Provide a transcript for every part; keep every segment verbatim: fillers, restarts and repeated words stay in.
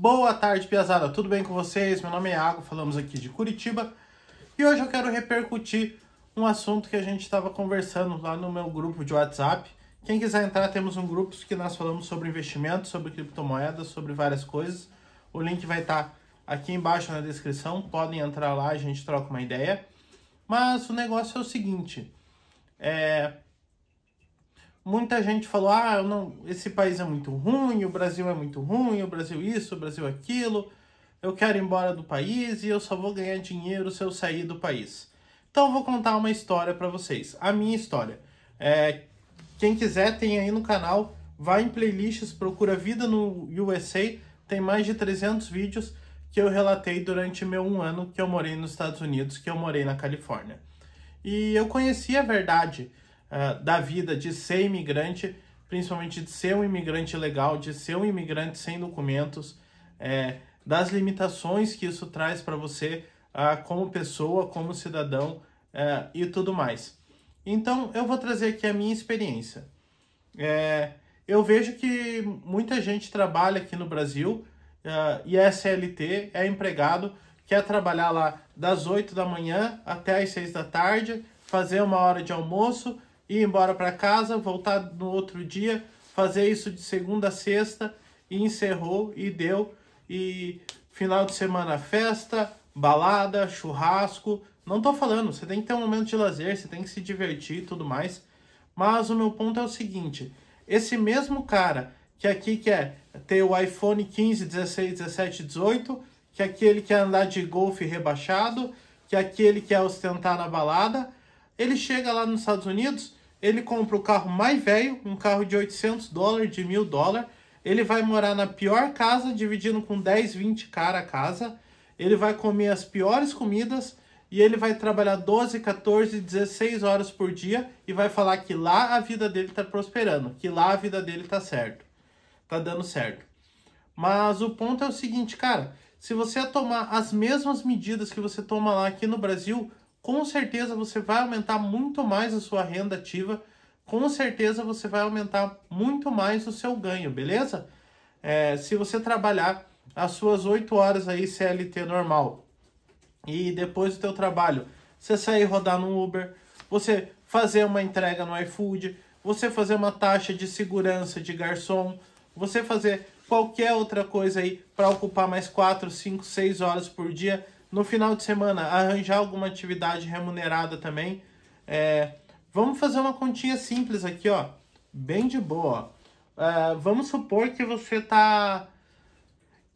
Boa tarde, Piazada, tudo bem com vocês? Meu nome é Iago, falamos aqui de Curitiba e hoje eu quero repercutir um assunto que a gente estava conversando lá no meu grupo de WhatsApp. Quem quiser entrar, temos um grupo que nós falamos sobre investimentos, sobre criptomoedas, sobre várias coisas. O link vai estar aqui embaixo na descrição, podem entrar lá, a gente troca uma ideia. Mas o negócio é o seguinte, é... muita gente falou, ah, eu não, esse país é muito ruim, o Brasil é muito ruim, o Brasil isso, o Brasil aquilo, eu quero ir embora do país e eu só vou ganhar dinheiro se eu sair do país. Então eu vou contar uma história para vocês, a minha história. É, quem quiser tem aí no canal, vai em playlists, procura Vida no U S A, tem mais de trezentos vídeos que eu relatei durante meu um ano que eu morei nos Estados Unidos, que eu morei na Califórnia. E eu conheci a verdade da vida de ser imigrante, principalmente de ser um imigrante legal, de ser um imigrante sem documentos, é, das limitações que isso traz para você ah, como pessoa, como cidadão é, e tudo mais. Então eu vou trazer aqui a minha experiência. É, eu vejo que muita gente trabalha aqui no Brasil é, e é C L T, é empregado, quer trabalhar lá das oito da manhã até as seis da tarde, fazer uma hora de almoço, ir embora para casa, voltar no outro dia, fazer isso de segunda a sexta, e encerrou, e deu, e final de semana festa, balada, churrasco, não tô falando, você tem que ter um momento de lazer, você tem que se divertir e tudo mais, mas o meu ponto é o seguinte, esse mesmo cara que aqui quer ter o iPhone quinze, dezesseis, dezessete, dezoito, que aqui ele quer andar de golfe rebaixado, que aqui ele quer ostentar na balada, ele chega lá nos Estados Unidos, ele compra o carro mais velho, um carro de oitocentos dólares, de mil dólares, ele vai morar na pior casa, dividindo com dez, vinte cara a casa, ele vai comer as piores comidas, e ele vai trabalhar doze, quatorze, dezesseis horas por dia, e vai falar que lá a vida dele tá prosperando, que lá a vida dele tá certo, tá dando certo. Mas o ponto é o seguinte, cara, se você tomar as mesmas medidas que você toma lá aqui no Brasil, com certeza você vai aumentar muito mais a sua renda ativa, com certeza você vai aumentar muito mais o seu ganho, beleza? É, se você trabalhar as suas oito horas aí C L T normal e depois do teu trabalho, você sair rodar no Uber, você fazer uma entrega no iFood, você fazer uma taxa de segurança de garçom, você fazer qualquer outra coisa aí para ocupar mais quatro, cinco, seis horas por dia, no final de semana, arranjar alguma atividade remunerada também. É, vamos fazer uma continha simples aqui, ó. Bem de boa. É, vamos supor que você tá...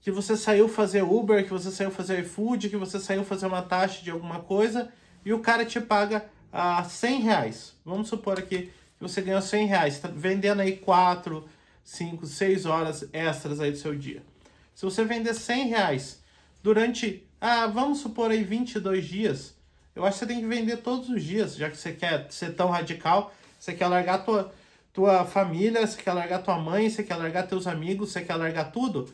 Que você saiu fazer Uber, que você saiu fazer iFood, que você saiu fazer uma taxa de alguma coisa e o cara te paga ah, cem reais. Vamos supor aqui que você ganhou cem reais. Tá vendendo aí quatro, cinco, seis horas extras aí do seu dia. Se você vender cem reais durante... Ah, vamos supor aí vinte e dois dias. Eu acho que você tem que vender todos os dias, já que você quer ser tão radical. Você quer largar tua, tua família, você quer largar tua mãe, você quer largar teus amigos, você quer largar tudo.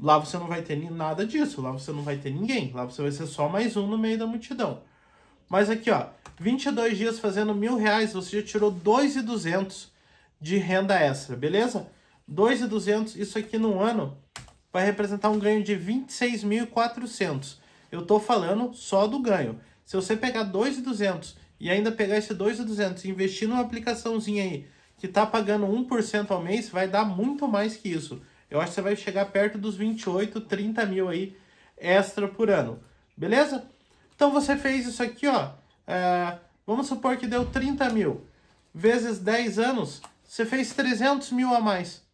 Lá você não vai ter nada disso, lá você não vai ter ninguém. Lá você vai ser só mais um no meio da multidão. Mas aqui, ó, vinte e dois dias fazendo mil reais, você já tirou dois mil e duzentos de renda extra, beleza? dois mil e duzentos, isso aqui num ano vai representar um ganho de vinte e seis mil e quatrocentos. Eu tô falando só do ganho. Se você pegar dois mil e duzentos e ainda pegar esse dois mil e duzentos e investir numa aplicaçãozinha aí que tá pagando um por cento ao mês, vai dar muito mais que isso. Eu acho que você vai chegar perto dos vinte e oito, trinta mil aí extra por ano. Beleza? Então você fez isso aqui, ó. É, vamos supor que deu trinta mil. Vezes dez anos, você fez trezentos mil a mais.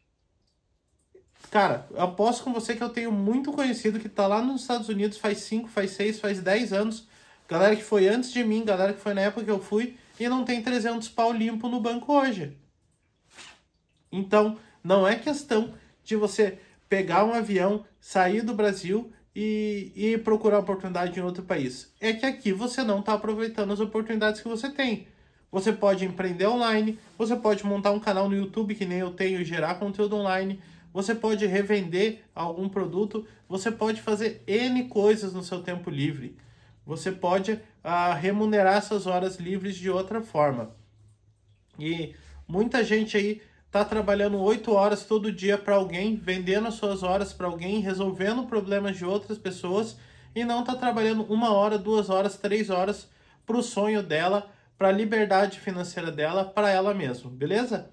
Cara, eu aposto com você que eu tenho muito conhecido que tá lá nos Estados Unidos faz cinco, faz seis, faz dez anos. Galera que foi antes de mim, galera que foi na época que eu fui e não tem trezentos pau limpo no banco hoje. Então, não é questão de você pegar um avião, sair do Brasil e, e procurar oportunidade em outro país. É que aqui você não tá aproveitando as oportunidades que você tem. Você pode empreender online, você pode montar um canal no YouTube que nem eu tenho e gerar conteúdo online. Você pode revender algum produto, você pode fazer N coisas no seu tempo livre. Você pode ah, remunerar essas horas livres de outra forma. E muita gente aí tá trabalhando oito horas todo dia para alguém, vendendo as suas horas para alguém, resolvendo problemas de outras pessoas, e não tá trabalhando uma hora, duas horas, três horas para o sonho dela, para a liberdade financeira dela, para ela mesma, beleza?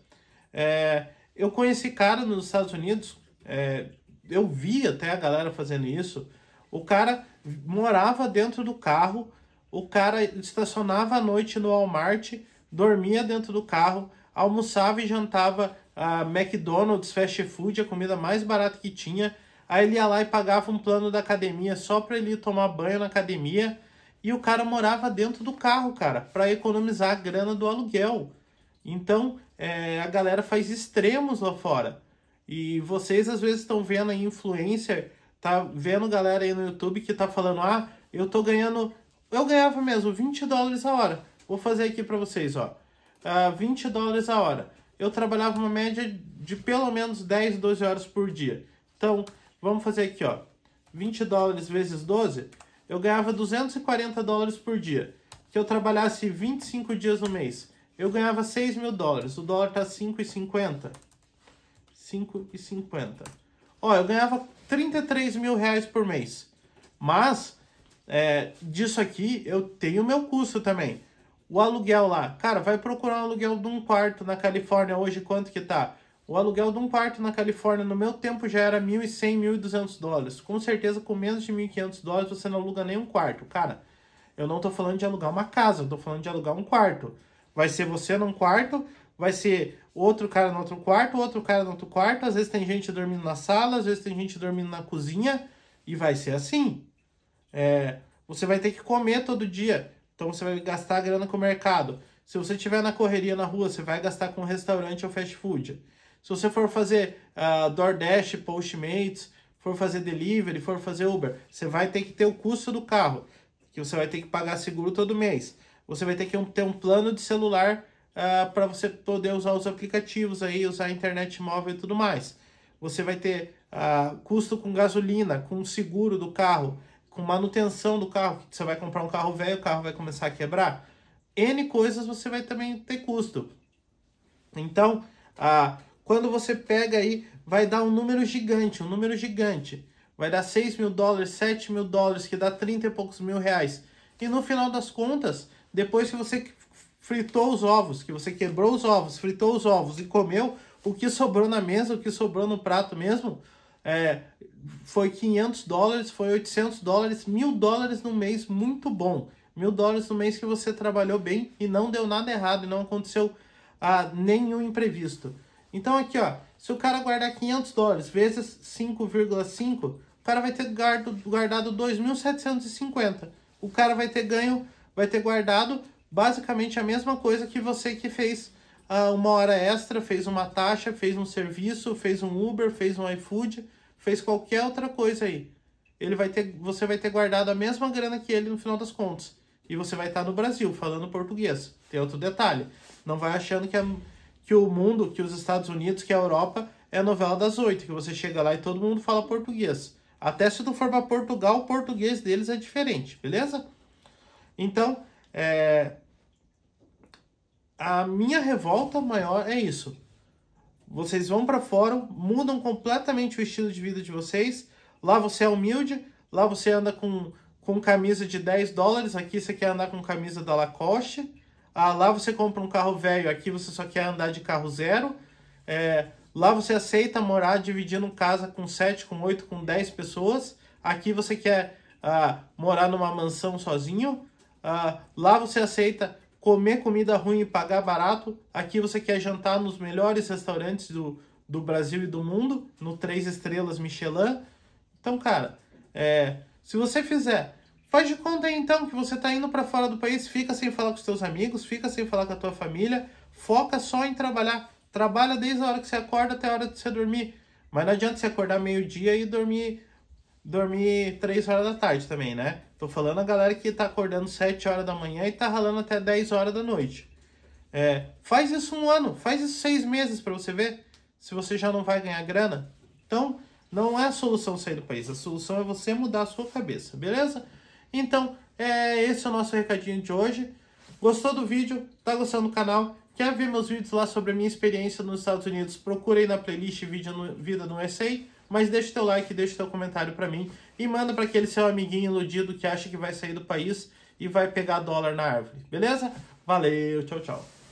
É, eu conheci cara nos Estados Unidos, é, eu vi até a galera fazendo isso. O cara morava dentro do carro, o cara estacionava à noite no Walmart, dormia dentro do carro, almoçava e jantava a McDonald's, fast food, a comida mais barata que tinha. Aí ele ia lá e pagava um plano da academia só para ele tomar banho na academia. E o cara morava dentro do carro, cara, para economizar a grana do aluguel. Então, é, a galera faz extremos lá fora. E vocês, às vezes, estão vendo aí influencer, tá vendo galera aí no YouTube que tá falando, ah, eu tô ganhando... Eu ganhava mesmo vinte dólares a hora. Vou fazer aqui pra vocês, ó. Uh, vinte dólares a hora. Eu trabalhava uma média de pelo menos dez, doze horas por dia. Então, vamos fazer aqui, ó. vinte dólares vezes doze, eu ganhava duzentos e quarenta dólares por dia. Se eu trabalhasse vinte e cinco dias no mês, eu ganhava seis mil dólares. O dólar tá cinco e cinquenta. cinco e cinquenta. Ó, eu ganhava trinta e três mil reais por mês. Mas, é, disso aqui, eu tenho meu custo também. O aluguel lá. Cara, vai procurar um aluguel de um quarto na Califórnia hoje, quanto que tá? O aluguel de um quarto na Califórnia, no meu tempo, já era mil e cem, mil e duzentos dólares. Com certeza, com menos de mil e quinhentos dólares, você não aluga nem um quarto. Cara, eu não tô falando de alugar uma casa, eu tô falando de alugar um quarto. Vai ser você num quarto, vai ser outro cara no outro quarto, outro cara no outro quarto. Às vezes tem gente dormindo na sala, às vezes tem gente dormindo na cozinha. E vai ser assim. É, você vai ter que comer todo dia. Então você vai gastar grana com o mercado. Se você estiver na correria na rua, você vai gastar com restaurante ou fast food. Se você for fazer uh, DoorDash, Postmates, for fazer delivery, for fazer Uber, você vai ter que ter o custo do carro, que você vai ter que pagar seguro todo mês. Você vai ter que ter um plano de celular uh, para você poder usar os aplicativos, aí, usar a internet móvel e tudo mais. Você vai ter uh, custo com gasolina, com seguro do carro, com manutenção do carro, que você vai comprar um carro velho, o carro vai começar a quebrar. N coisas você vai também ter custo. Então, ah, quando você pega aí, vai dar um número gigante, um número gigante. Vai dar seis mil dólares, sete mil dólares, que dá trinta e poucos mil reais. E no final das contas, depois que você fritou os ovos, que você quebrou os ovos, fritou os ovos e comeu, o que sobrou na mesa, o que sobrou no prato mesmo... É, foi quinhentos dólares, foi oitocentos dólares, mil dólares no mês, muito bom. Mil dólares no mês que você trabalhou bem e não deu nada errado, e não aconteceu ah, nenhum imprevisto. Então aqui, ó, se o cara guardar quinhentos dólares vezes cinco vírgula cinco, o cara vai ter guardado dois mil setecentos e cinquenta. O cara vai ter ganho, vai ter guardado basicamente a mesma coisa que você que fez uma hora extra, fez uma taxa, fez um serviço, fez um Uber, fez um iFood, fez qualquer outra coisa aí. Ele vai ter, você vai ter guardado a mesma grana que ele no final das contas. E você vai estar no Brasil, falando português. Tem outro detalhe. Não vai achando que, a, que o mundo, que os Estados Unidos, que a Europa é novela das oito, que você chega lá e todo mundo fala português. Até se tu for para Portugal, o português deles é diferente, beleza? Então, é... a minha revolta maior é isso. Vocês vão para fora, mudam completamente o estilo de vida de vocês. Lá você é humilde, lá você anda com, com camisa de dez dólares, aqui você quer andar com camisa da Lacoste. Ah, lá você compra um carro velho, aqui você só quer andar de carro zero. É, lá você aceita morar dividindo casa com sete, com oito, com dez pessoas. Aqui você quer ah, morar numa mansão sozinho. Ah, lá você aceita... comer comida ruim e pagar barato. Aqui você quer jantar nos melhores restaurantes do, do Brasil e do mundo, no três estrelas Michelin. Então, cara, é, se você fizer, faz de conta aí, então, que você tá indo para fora do país, fica sem falar com os teus amigos, fica sem falar com a tua família, foca só em trabalhar. Trabalha desde a hora que você acorda até a hora de você dormir. Mas não adianta você acordar meio-dia e dormir... dormir três horas da tarde também, né? Tô falando a galera que tá acordando sete horas da manhã e tá ralando até dez horas da noite. É, faz isso um ano, faz isso seis meses pra você ver se você já não vai ganhar grana. Então, não é a solução sair do país, a solução é você mudar a sua cabeça, beleza? Então, é, esse é o nosso recadinho de hoje. Gostou do vídeo? Tá gostando do canal? Quer ver meus vídeos lá sobre a minha experiência nos Estados Unidos? Procura aí na playlist Vídeo no, Vida no U S A, mas deixa o teu like, deixa o teu comentário para mim e manda para aquele seu amiguinho iludido que acha que vai sair do país e vai pegar dólar na árvore, beleza? Valeu, tchau, tchau.